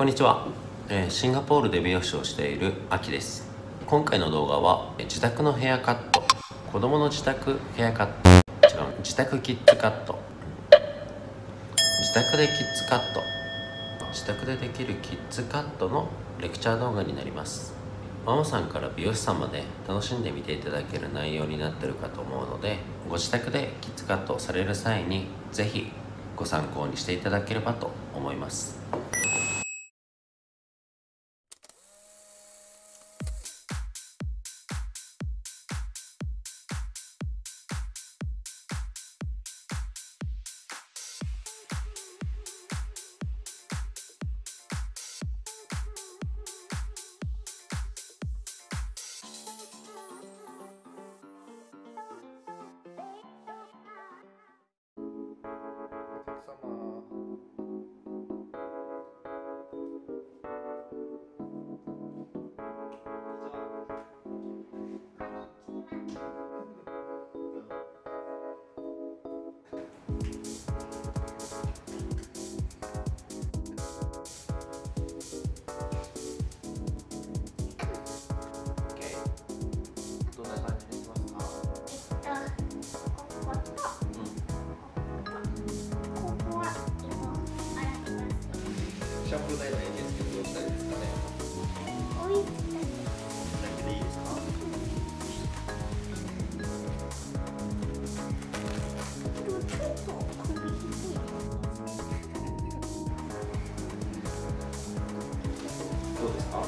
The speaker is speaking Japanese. こんにちは。シンガポールで美容師をしているアキです。今回の動画は自宅のヘアカット、子供の自宅ヘアカット、自宅キッズカット、自宅でキッズカット、自宅でできるキッズカットのレクチャー動画になります。ママさんから美容師さんまで楽しんで見ていただける内容になってるかと思うので、ご自宅でキッズカットをされる際にぜひご参考にしていただければと思います。シャンプー台のエキスキューブどうしたらいいですかね。だけでいいですか。どうですか。